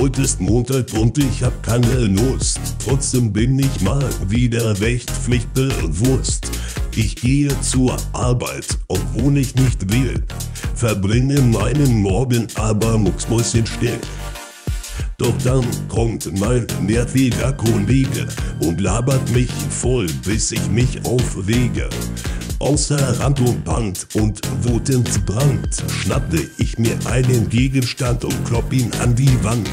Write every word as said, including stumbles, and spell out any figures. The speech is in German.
Heute ist Montag und ich hab keine Lust. Trotzdem bin ich mal wieder rechtpflichtbewusst. Ich gehe zur Arbeit, obwohl ich nicht will. Verbringe meinen Morgen aber mucksmäuschenstill. Doch dann kommt mein nerviger Kollege und labert mich voll, bis ich mich aufrege. Außer Rand und Band und wutend Brand schnappte ich mir einen Gegenstand und klopp ihn an die Wand.